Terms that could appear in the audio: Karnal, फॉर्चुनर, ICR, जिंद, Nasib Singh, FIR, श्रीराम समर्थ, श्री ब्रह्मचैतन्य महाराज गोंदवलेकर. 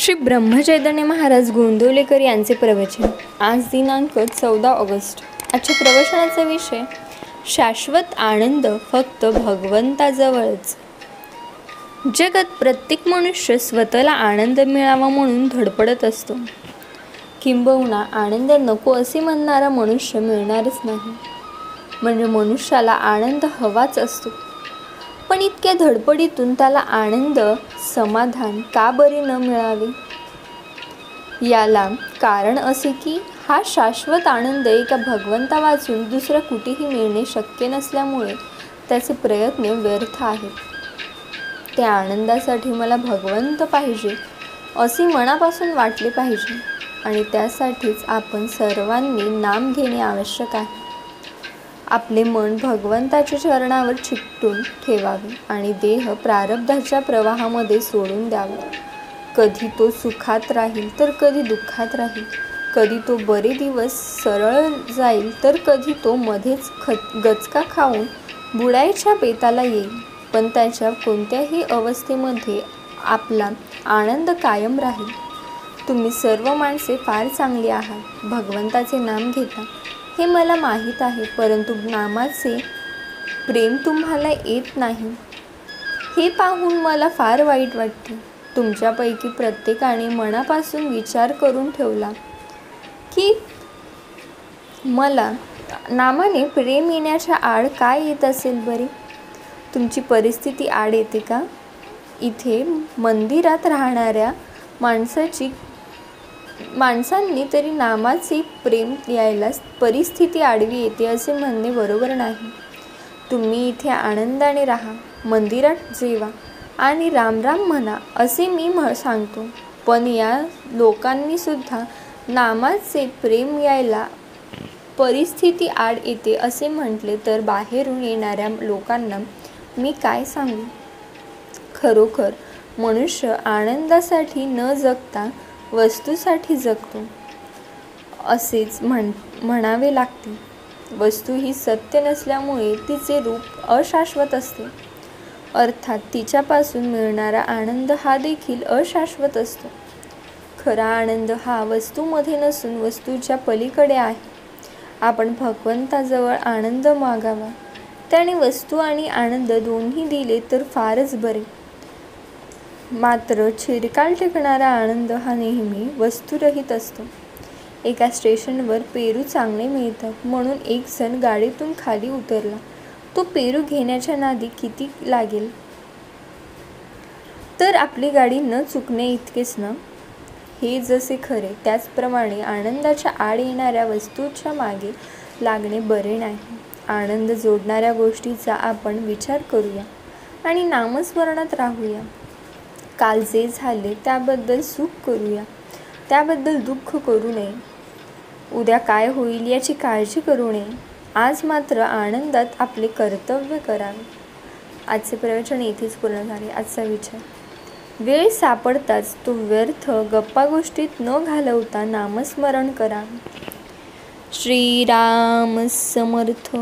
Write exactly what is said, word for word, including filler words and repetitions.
श्री ब्रह्मचैतन्य महाराज गोंदवलेकर यांचे प्रवचन, आज दिनांक चौदा ऑगस्ट। आजच्या प्रवचनाचा विषय शाश्वत आनंद फक्त भगवंताजवळच। जगात प्रत्येक मनुष्य स्वतःला आनंद मिळावा म्हणून धडपडत असतो, किंबहुना आनंद नको असे म्हणणारा मनुष्य मिळणारच नाही। म्हणजे मनुष्याला आनंद हवाच असतो, पण इतक्या धडपडीतून त्याला आनंद समाधान का बरे न मिळावे? याला कारण असे की हा शाश्वत आनंद एका भगवंता वाचून दुसरा कुठेही मिळणे शक्य नसल्यामुळे त्याचे प्रयत्न व्यर्थ आहेत। त्या आनंदासाठी मला भगवंत पाहिजे असे मनापासून वाटले पाहिजे, आणि त्यासाठीच आपण सर्वांनी नाम घेणे आवश्यक आहे। आपले मन भगवंताच्या चरणावर चिकटून ठेवावे आणि देह प्रारब्धाच्या प्रवाहामध्ये सोडून द्यावा। कधी तो सुखात राहील तर कधी दुःखात राहील, कधी तो बरे दिवस सरळ जाईल तर कधी तो मध्येच खत गचका खाऊन बुडायच्या बेताला येईल, पण त्याच्या कोणत्याही अवस्थेमध्ये आपला आनंद कायम राहील। तुम्ही सर्व माणसे फार चांगली आहात, भगवंताचे नाम घेता हे मला माहीत आहे, परंतु नामाचे प्रेम तुम्हाला येत नाही हे पाहून मला फार वाईट वाटते। तुमच्यापैकी प्रत्येकाने मनापासून विचार करून ठेवला की मला नामाने प्रेम येण्याच्या आड काय येत असेल बरे? तुमची परिस्थिती आड येते का? इथे मंदिरात राहणाऱ्या माणसाची माणसांनी तरी नामाचे प्रेम यायला परिस्थिती आडवी येते असे म्हणणे बरोबर नाही। तुम्ही इथे आनंदाने राहा, मंदिरात जेवा आणि रामराम म्हणा असे मी सांगतो, पण या लोकांनीसुद्धा नामाचे प्रेम यायला परिस्थिती आड येते असे म्हटले तर बाहेरून येणाऱ्या लोकांना मी काय सांगू? खरोखर मनुष्य आनंदासाठी न जगता वस्तूसाठी जगतो असेच म्हण म्हणावे लागते। वस्तू ही सत्य नसल्यामुळे तिचे रूप अशाश्वत असते, अर्थात तिच्यापासून मिळणारा आनंद हा देखील अशाश्वत असतो। खरा आनंद हा वस्तूमध्ये नसून वस्तूच्या पलीकडे आहे। आपण भगवंताजवळ आनंद मागावा, त्याने वस्तू आणि आनंद दोन्ही दिले तर फारच बरे। मात्र चिरकाल टिकणारा आनंद हा नेहमी वस्तूरहित असतो। एका स्टेशनवर पेरू चांगले मिळतात म्हणून एक जण गाडीतून खाली उतरला, तो पेरू घेण्याच्या नादी किती लागेल? तर आपली गाडी न चुकणे इतकेच ना? हे जसे खरे त्याचप्रमाणे आनंदाच्या आड येणाऱ्या वस्तूच्या मागे लागणे बरे नाही। आनंद जोडणाऱ्या गोष्टीचा आपण विचार करूया आणि नामस्मरणात राहूया। काल जे झाले त्याबद्दल सुख करूया, त्याबद्दल दुःख करू नये। उद्या काय होईल याची काळजी करू नये, आज मात्र आनंदात आपले कर्तव्य करावे। आजचे प्रवचन येथेच पूर्ण झाले। आजचा विचार: वेळ सापडताच तो व्यर्थ गप्पा गोष्टीत न घालवता नामस्मरण करावे। श्रीराम समर्थ।